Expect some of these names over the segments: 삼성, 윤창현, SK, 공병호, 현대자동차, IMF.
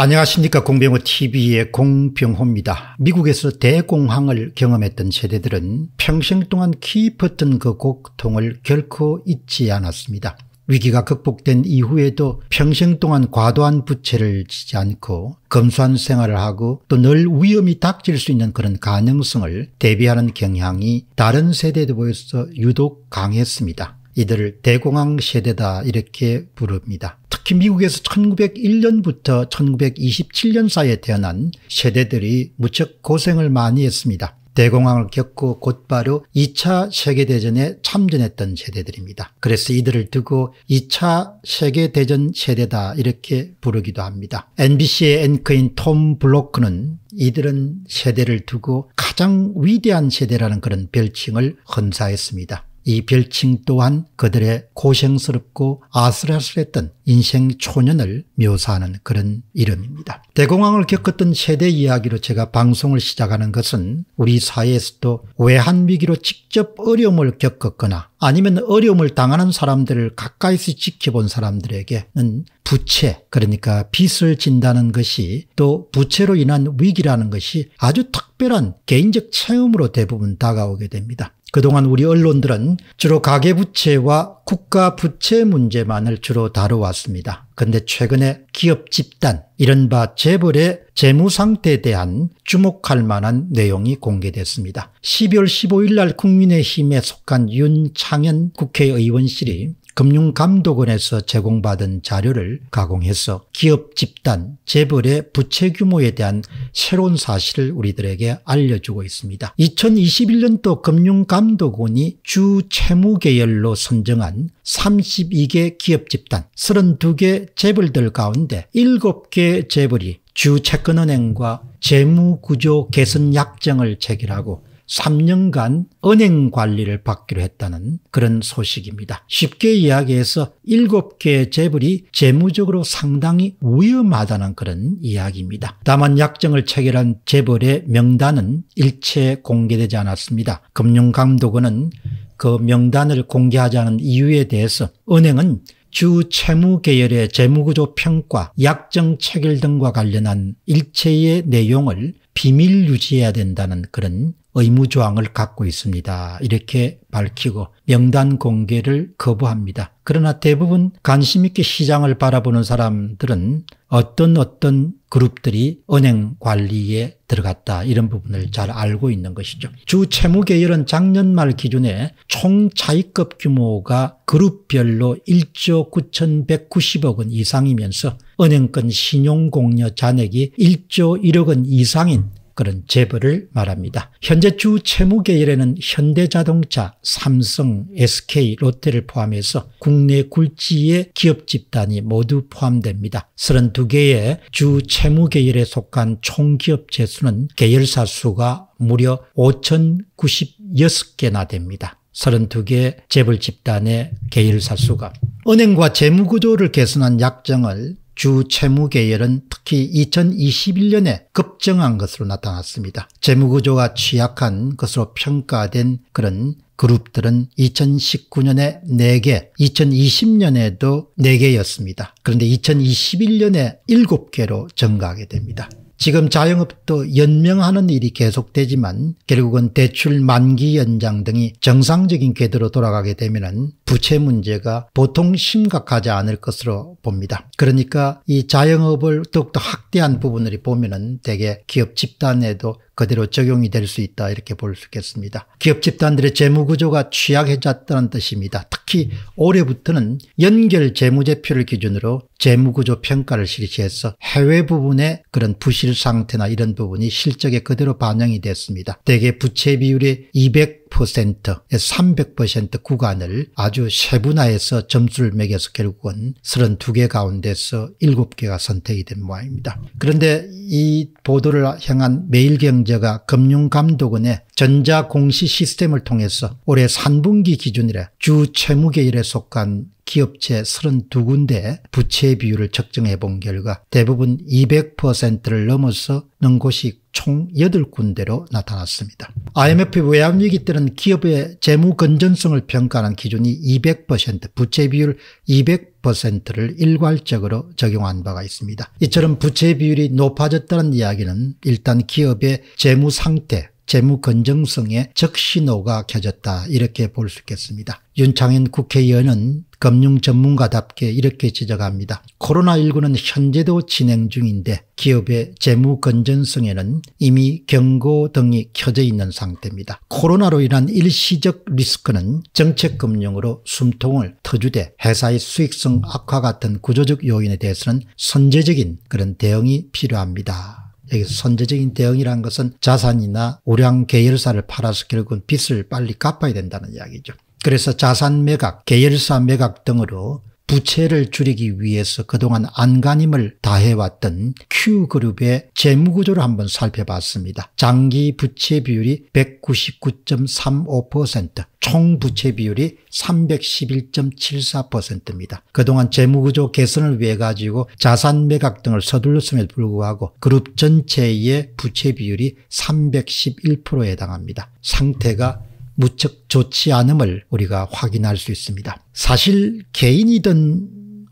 안녕하십니까. 공병호TV의 공병호입니다. 미국에서 대공황을 경험했던 세대들은 평생 동안 깊었던 그 고통을 결코 잊지 않았습니다. 위기가 극복된 이후에도 평생 동안 과도한 부채를 지지 않고 검소한 생활을 하고 또 늘 위험이 닥칠 수 있는 그런 가능성을 대비하는 경향이 다른 세대들보다 유독 강했습니다. 이들을 대공황 세대다 이렇게 부릅니다. 특히 미국에서 1901년부터 1927년 사이에 태어난 세대들이 무척 고생을 많이 했습니다. 대공황을 겪고 곧바로 2차 세계대전에 참전했던 세대들입니다. 그래서 이들을 두고 2차 세계대전 세대다 이렇게 부르기도 합니다. NBC의 앵커인 톰 블로크는 이들은 세대를 두고 가장 위대한 세대라는 그런 별칭을 헌사했습니다. 이 별칭 또한 그들의 고생스럽고 아슬아슬했던 인생 초년을 묘사하는 그런 이름입니다. 대공황을 겪었던 세대 이야기로 제가 방송을 시작하는 것은 우리 사회에서도 외환위기로 직접 어려움을 겪었거나 아니면 어려움을 당하는 사람들을 가까이서 지켜본 사람들에게는 부채, 그러니까 빚을 진다는 것이 또 부채로 인한 위기라는 것이 아주 특별한 개인적 체험으로 대부분 다가오게 됩니다. 그동안 우리 언론들은 주로 가계부채와 국가부채 문제만을 주로 다뤄왔습니다. 그런데 최근에 기업 집단, 이른바 재벌의 재무상태에 대한 주목할 만한 내용이 공개됐습니다. 12월 15일 날 국민의힘에 속한 윤창현 국회의원실이 금융감독원에서 제공받은 자료를 가공해서 기업 집단 재벌의 부채 규모에 대한 새로운 사실을 우리들에게 알려주고 있습니다. 2021년도 금융감독원이 주 채무 계열로 선정한 32개 기업 집단 32개 재벌들 가운데 7개 재벌이 주 채권은행과 재무구조 개선 약정을 체결하고 3년간 은행 관리를 받기로 했다는 그런 소식입니다. 쉽게 이야기해서 7개의 재벌이 재무적으로 상당히 위험하다는 그런 이야기입니다. 다만 약정을 체결한 재벌의 명단은 일체 공개되지 않았습니다. 금융감독원은 그 명단을 공개하지 않은 이유에 대해서 은행은 주 채무 계열의 재무구조 평가, 약정 체결 등과 관련한 일체의 내용을 비밀 유지해야 된다는 그런 의무조항을 갖고 있습니다. 이렇게 밝히고 명단 공개를 거부합니다. 그러나 대부분 관심 있게 시장을 바라보는 사람들은 어떤 그룹들이 은행 관리에 들어갔다 이런 부분을 잘 알고 있는 것이죠. 주 채무 계열은 작년 말 기준에 총 차입금 규모가 그룹별로 1조 9,190억 원 이상이면서 은행권 신용공여 잔액이 1조 1억 원 이상인 그런 재벌을 말합니다. 현재 주 채무 계열에는 현대자동차, 삼성, SK, 롯데를 포함해서 국내 굴지의 기업 집단이 모두 포함됩니다. 32개의 주 채무 계열에 속한 총기업 재수는 계열사 수가 무려 5,096개나 됩니다. 32개 재벌 집단의 계열사 수가. 은행과 재무구조를 개선한 약정을 주 채무 계열은 특히 2021년에 급증한 것으로 나타났습니다. 재무구조가 취약한 것으로 평가된 그런 그룹들은 2019년에 4개, 2020년에도 4개였습니다. 그런데 2021년에 7개로 증가하게 됩니다. 지금 자영업도 연명하는 일이 계속되지만 결국은 대출 만기 연장 등이 정상적인 궤도로 돌아가게 되면 부채 문제가 보통 심각하지 않을 것으로 봅니다. 그러니까 이 자영업을 더욱더 확대한 부분을 보면 대개 기업 집단에도 그대로 적용이 될 수 있다 이렇게 볼 수 있겠습니다. 기업 집단들의 재무구조가 취약해졌다는 뜻입니다. 특히 올해부터는 연결 재무제표를 기준으로 재무구조 평가를 실시해서 해외 부분의 그런 부실 상태나 이런 부분이 실적에 그대로 반영이 됐습니다. 대개 부채 비율이 200%에서 300% 구간을 아주 세분화해서 점수를 매겨서 결국은 32개 가운데서 7개가 선택이 된 모양입니다. 그런데 이 보도를 향한 매일경제가 금융감독원의 전자공시 시스템을 통해서 올해 3분기 기준이라 주 채무계열에 속한 기업체 32군데 부채 비율을 측정해 본 결과 대부분 200%를 넘어서 는 곳이 총 8군데로 나타났습니다. IMF 외환위기 때는 기업의 재무 건전성을 평가하는 기준이 200%, 부채 비율 200%를 일괄적으로 적용한 바가 있습니다. 이처럼 부채 비율이 높아졌다는 이야기는 일단 기업의 재무 상태, 재무 건전성에 적신호가 켜졌다, 이렇게 볼 수 있겠습니다. 윤창현 국회의원은 금융 전문가답게 이렇게 지적합니다. 코로나19는 현재도 진행 중인데 기업의 재무 건전성에는 이미 경고등이 켜져 있는 상태입니다. 코로나로 인한 일시적 리스크는 정책금융으로 숨통을 터주되 회사의 수익성 악화 같은 구조적 요인에 대해서는 선제적인 그런 대응이 필요합니다. 여기서 선제적인 대응이라는 것은 자산이나 우량 계열사를 팔아서 결국은 빚을 빨리 갚아야 된다는 이야기죠. 그래서 자산 매각, 계열사 매각 등으로 부채를 줄이기 위해서 그동안 안간힘을 다해왔던 Q그룹의 재무구조를 한번 살펴봤습니다. 장기 부채 비율이 199.35%, 총 부채 비율이 311.74%입니다. 그동안 재무구조 개선을 위해 가지고 자산 매각 등을 서둘렀음에도 불구하고 그룹 전체의 부채 비율이 311%에 해당합니다. 상태가 무척 좋지 않음을 우리가 확인할 수 있습니다. 사실 개인이든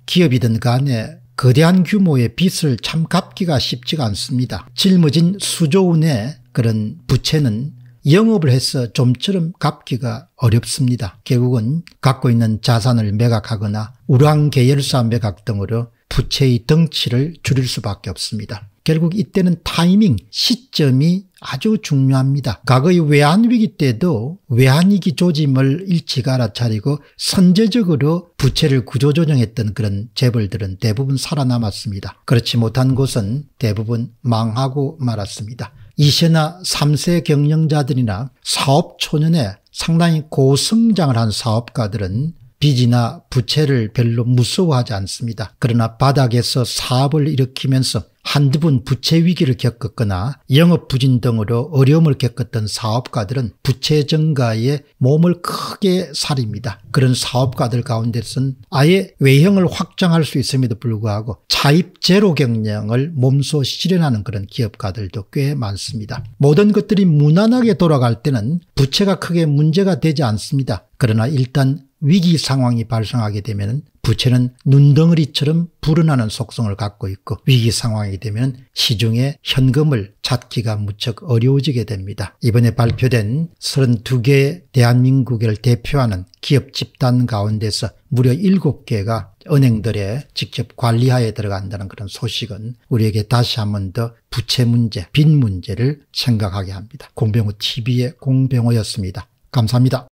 기업이든 간에 거대한 규모의 빚을 참 갚기가 쉽지가 않습니다. 짊어진 수조원의 그런 부채는 영업을 해서 좀처럼 갚기가 어렵습니다. 결국은 갖고 있는 자산을 매각하거나 우량 계열사 매각 등으로 부채의 덩치를 줄일 수밖에 없습니다. 결국 이때는 타이밍, 시점이 아주 중요합니다. 과거의 외환위기 때도 외환위기 조짐을 일찍 알아차리고 선제적으로 부채를 구조조정했던 그런 재벌들은 대부분 살아남았습니다. 그렇지 못한 곳은 대부분 망하고 말았습니다. 2세나 3세 경영자들이나 사업 초년에 상당히 고성장을 한 사업가들은 빚이나 부채를 별로 무서워하지 않습니다. 그러나 바닥에서 사업을 일으키면서 한두 번 부채 위기를 겪었거나 영업 부진 등으로 어려움을 겪었던 사업가들은 부채 증가에 몸을 크게 사립니다. 그런 사업가들 가운데서는 아예 외형을 확장할 수 있음에도 불구하고 차입 제로 경영을 몸소 실현하는 그런 기업가들도 꽤 많습니다. 모든 것들이 무난하게 돌아갈 때는 부채가 크게 문제가 되지 않습니다. 그러나 일단 위기 상황이 발생하게 되면 부채는 눈덩어리처럼 불어나는 속성을 갖고 있고 위기 상황이 되면 시중에 현금을 찾기가 무척 어려워지게 됩니다. 이번에 발표된 32개의 대한민국을 대표하는 기업 집단 가운데서 무려 7개가 은행들의 직접 관리하에 들어간다는 그런 소식은 우리에게 다시 한 번 더 부채 문제, 빚 문제를 생각하게 합니다. 공병호 TV의 공병호였습니다. 감사합니다.